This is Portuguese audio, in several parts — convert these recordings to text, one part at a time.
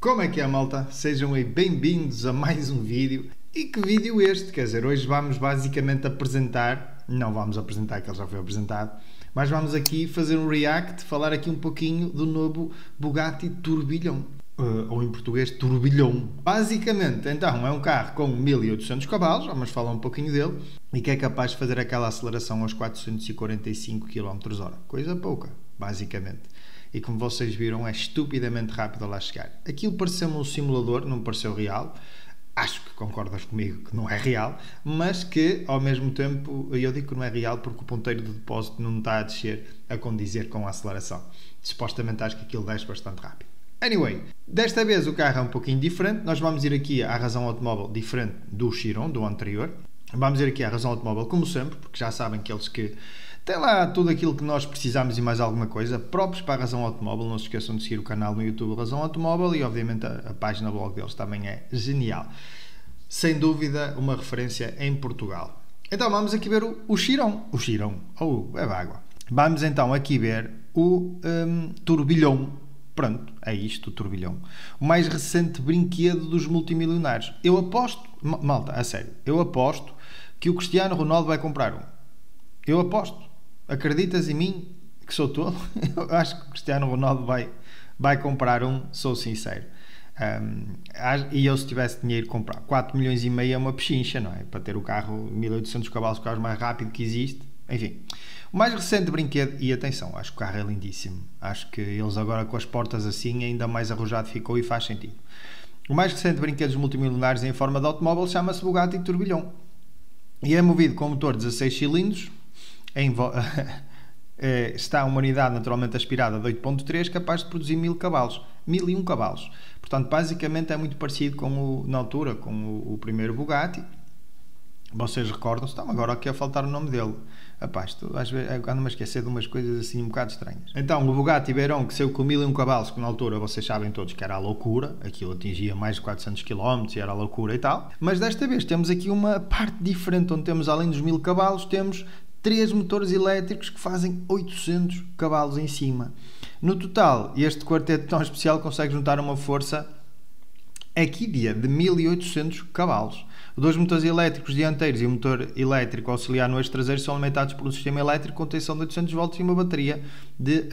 Como é que é, malta? Sejam aí bem-vindos a mais um vídeo. E que vídeo este? Quer dizer, hoje vamos basicamente apresentar, não vamos apresentar, que ele já foi apresentado, mas vamos aqui fazer um react, falar aqui um pouquinho do novo Bugatti Tourbillon, ou em português, Turbilhão. Basicamente, então, é um carro com 1800 cavalos, vamos falar um pouquinho dele, e que é capaz de fazer aquela aceleração aos 445 km/h, coisa pouca, basicamente. E como vocês viram, é estupidamente rápido a lá chegar. Aquilo pareceu-me um simulador, não pareceu real, acho que concordas comigo que não é real, mas que ao mesmo tempo, eu digo que não é real porque o ponteiro do depósito não está a descer a condizer com a aceleração, supostamente acho que aquilo desce bastante rápido. Anyway, desta vez o carro é um pouquinho diferente, nós vamos ir aqui à Razão Automóvel diferente do Chiron, do anterior, vamos ir aqui à Razão Automóvel como sempre, porque já sabem que eles que tem lá tudo aquilo que nós precisamos e mais alguma coisa, próprios para a Razão Automóvel. Não se esqueçam de seguir o canal no YouTube Razão Automóvel e obviamente a página blog deles também é genial. Sem dúvida uma referência em Portugal. Então vamos aqui ver o Chiron. O Chiron, ou é água. Vamos então aqui ver o Turbilhão. Pronto, é isto o Turbilhão. O mais recente brinquedo dos multimilionários. Eu aposto, malta, a sério, eu aposto que o Cristiano Ronaldo vai comprar um. Eu aposto. Acreditas em mim, que sou tolo? Eu acho que o Cristiano Ronaldo vai comprar um, sou sincero. E eu, se tivesse dinheiro, comprar 4,5 milhões é uma pechincha, não é? Para ter o carro, 1800 cavalos, o carro mais rápido que existe. Enfim, o mais recente brinquedo, e atenção, acho que o carro é lindíssimo. Acho que eles agora com as portas assim, ainda mais arrojado ficou e faz sentido. O mais recente brinquedo dos multimilionários em forma de automóvel chama-se Bugatti Turbilhão. E é movido com um motor de 16 cilindros, está uma unidade naturalmente aspirada de 8.3 capaz de produzir 1000 cavalos, 1001 cavalos. Portanto, basicamente é muito parecido com na altura com o primeiro Bugatti. Vocês recordam-se, está-me agora aqui a faltar o nome dele. Rapaz, às vezes ando-me a esquecer de umas coisas assim um bocado estranhas. Então, o Bugatti Beirão, que saiu com 1001 cavalos, que na altura vocês sabem todos que era a loucura, aquilo atingia mais de 400 km e era a loucura e tal. Mas desta vez temos aqui uma parte diferente, onde temos, além dos 1000 cavalos, temos 3 motores elétricos que fazem 800 cavalos em cima. No total, este quarteto tão especial consegue juntar uma força equídea de 1800 cavalos. Dois motores elétricos dianteiros e um motor elétrico auxiliar no eixo traseiro são alimentados por um sistema elétrico com tensão de 800 volts e uma bateria de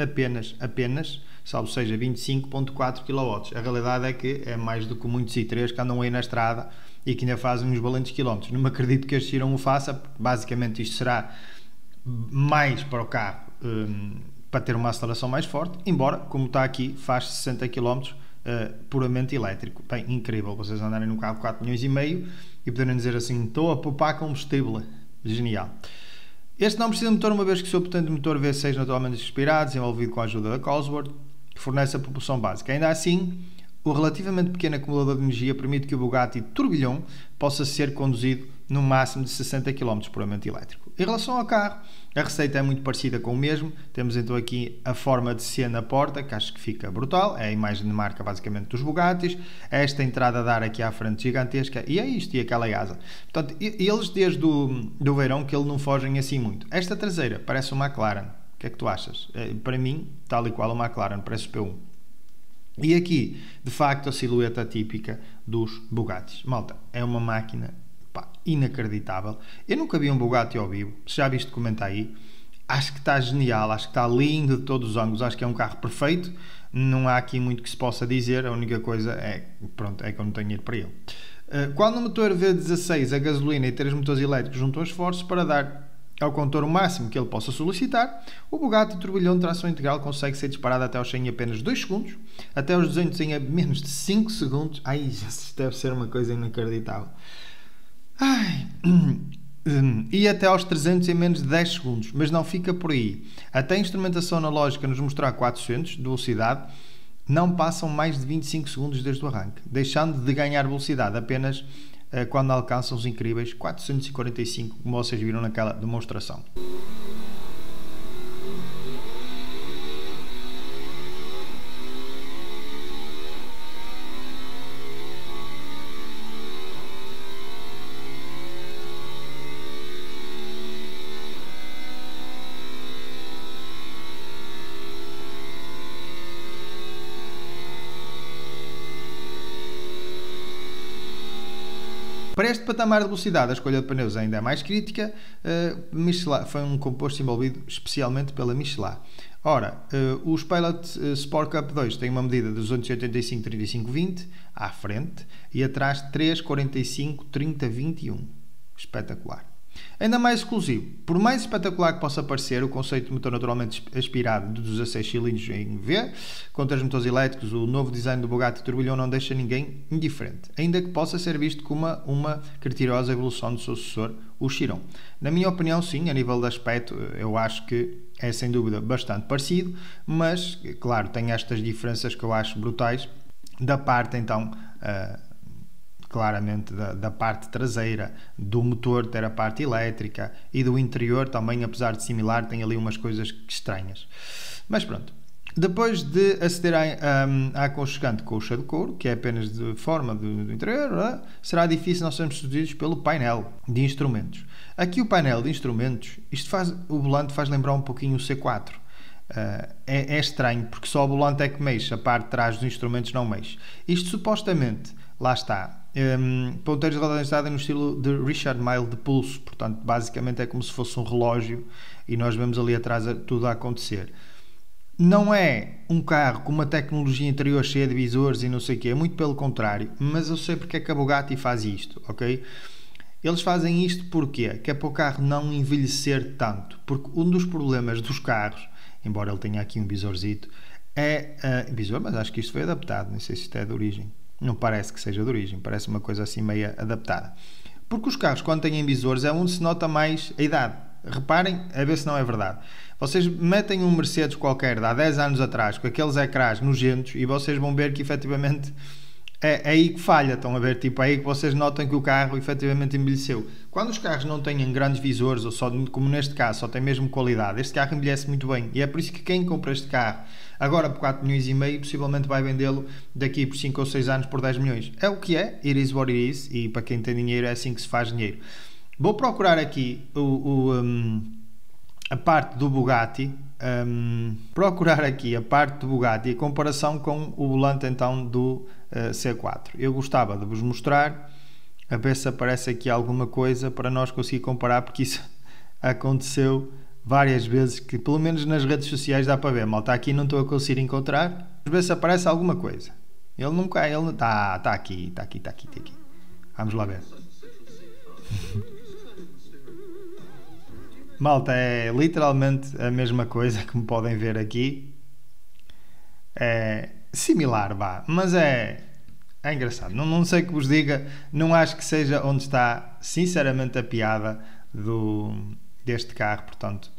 apenas, salvo seja, 25.4 kW. A realidade é que é mais do que muitos i3 que andam aí na estrada e que ainda fazem uns valentes quilómetros. Não me acredito que este Chiron o faça, basicamente isto será mais para o carro, para ter uma aceleração mais forte, embora, como está aqui, faz 60 km puramente elétrico. Bem, incrível, vocês andarem num carro de 4,5 milhões e poderem dizer assim, estou a poupar combustível, genial. Este não precisa de motor, uma vez que o seu potente motor V6 naturalmente aspirado, desenvolvido com a ajuda da Cosworth, que fornece a propulsão básica. Ainda assim, o relativamente pequeno acumulador de energia permite que o Bugatti Tourbillon possa ser conduzido no máximo de 60 km puramente elétrico. Em relação ao carro, a receita é muito parecida com o mesmo. Temos então aqui a forma de C na porta, que acho que fica brutal, é a imagem de marca basicamente dos Bugattis, esta entrada a dar aqui à frente gigantesca, e é isto, e aquela asa. Portanto, eles desde do verão que eles não fogem assim muito. Esta traseira parece uma McLaren, o que é que tu achas? Para mim, tal e qual uma McLaren, parece o P1. E aqui, de facto, a silhueta típica dos Bugattis. Malta, é uma máquina inacreditável. Eu nunca vi um Bugatti ao vivo, se já viste comenta aí. Acho que está genial, acho que está lindo de todos os ângulos, acho que é um carro perfeito, não há aqui muito que se possa dizer, a única coisa é, pronto, é que eu não tenho dinheiro para ele. Quando o motor V16 a gasolina e 3 motores elétricos juntam esforços para dar ao contorno máximo que ele possa solicitar, o Bugatti Turbilhão de tração integral consegue ser disparado até aos 100 em apenas 2 segundos, até aos 200 em menos de 5 segundos, ai, isso deve ser uma coisa inacreditável. Ai. E até aos 300 em menos de 10 segundos, mas não fica por aí. Até a instrumentação analógica nos mostrar 400 de velocidade, não passam mais de 25 segundos desde o arranque, deixando de ganhar velocidade apenas quando alcançam os incríveis 445, como vocês viram naquela demonstração. Para este patamar de velocidade, a escolha de pneus ainda é mais crítica. Michelin foi um composto envolvido especialmente pela Michelin. Ora, os Pilot Sport Cup 2 têm uma medida de 285-35-20 à frente e atrás 345-30-21. Espetacular. Ainda mais exclusivo. Por mais espetacular que possa parecer, o conceito de motor naturalmente aspirado de 16 cilindros em V, com 3 motores elétricos, o novo design do Bugatti Tourbillon não deixa ninguém indiferente, ainda que possa ser visto como uma criteriosa evolução do seu sucessor, o Chiron. Na minha opinião, sim, a nível de aspecto, eu acho que é sem dúvida bastante parecido, mas, claro, tem estas diferenças que eu acho brutais, da parte, então, claramente da parte traseira, do motor ter a parte elétrica e do interior também, apesar de similar, tem ali umas coisas estranhas. Mas pronto, depois de aceder à aconchegante colcha de couro, que é apenas de forma do interior, será difícil não sermos seduzidos pelo painel de instrumentos. Aqui o painel de instrumentos, o volante faz lembrar um pouquinho o C4. É estranho, porque só o volante é que mexe, a parte de trás dos instrumentos não mexe. Isto supostamente, lá está, ponteiros de roda ajustada no estilo de Richard Mille de pulso, portanto basicamente é como se fosse um relógio e nós vemos ali atrás tudo a acontecer. Não é um carro com uma tecnologia interior cheia de visores e não sei o que, é muito pelo contrário, mas eu sei porque é que a Bugatti faz isto, ok? Eles fazem isto porque é para o carro não envelhecer tanto, porque um dos problemas dos carros, embora ele tenha aqui um visorzito, é visor, mas acho que isto foi adaptado, não sei se isto é de origem. Não parece que seja de origem, parece uma coisa assim meia adaptada. Porque os carros, quando têm visores, é onde se nota mais a idade. Reparem, a ver se não é verdade. Vocês metem um Mercedes qualquer de há 10 anos atrás, com aqueles ecrãs nojentos, e vocês vão ver que efetivamente é aí que falha. Estão a ver, tipo, é aí que vocês notam que o carro efetivamente envelheceu. Quando os carros não têm grandes visores, ou só, como neste caso, só tem mesmo qualidade, este carro envelhece muito bem. E é por isso que quem compra este carro agora por 4 milhões e meio, possivelmente vai vendê-lo daqui por 5 ou 6 anos por 10 milhões. É o que é, it is what it is, e para quem tem dinheiro é assim que se faz dinheiro. Vou procurar aqui a parte do Bugatti, a comparação com o volante então do C4. Eu gostava de vos mostrar, a ver se aparece aqui alguma coisa para nós conseguir comparar, porque isso aconteceu várias vezes, que pelo menos nas redes sociais dá para ver, malta, aqui não estou a conseguir encontrar. Vamos ver se aparece alguma coisa. Ele não cai, ele está aqui. Vamos lá ver. Malta, é literalmente a mesma coisa, como podem ver aqui. É similar, vá, mas é engraçado. Não sei o que vos diga, não acho que seja onde está, sinceramente, a piada deste carro. Portanto,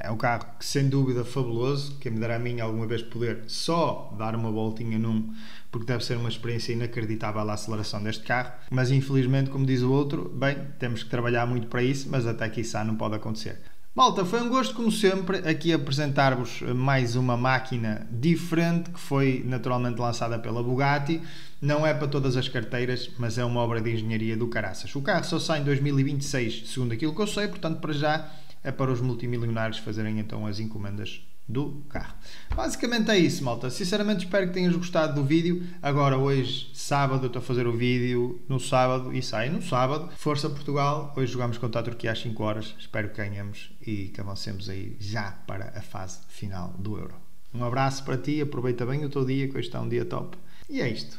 é um carro que, sem dúvida, fabuloso. Quem me dará a mim alguma vez poder só dar uma voltinha num, porque deve ser uma experiência inacreditável a aceleração deste carro, mas infelizmente, como diz o outro, bem, temos que trabalhar muito para isso, mas até que isso não pode acontecer. Malta, foi um gosto, como sempre, aqui apresentar-vos mais uma máquina diferente, que foi naturalmente lançada pela Bugatti. Não é para todas as carteiras, mas é uma obra de engenharia do caraças. O carro só sai em 2026, segundo aquilo que eu sei, portanto para já é para os multimilionários fazerem então as encomendas do carro. Basicamente é isso, malta. Sinceramente espero que tenhas gostado do vídeo. Agora hoje, sábado, eu estou a fazer o vídeo no sábado e sai no sábado. Força Portugal, hoje jogamos contra a Turquia às 5 horas. Espero que ganhemos e que avancemos aí já para a fase final do Euro. Um abraço para ti, aproveita bem o teu dia, que hoje está um dia top. E é isto.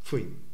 Fui.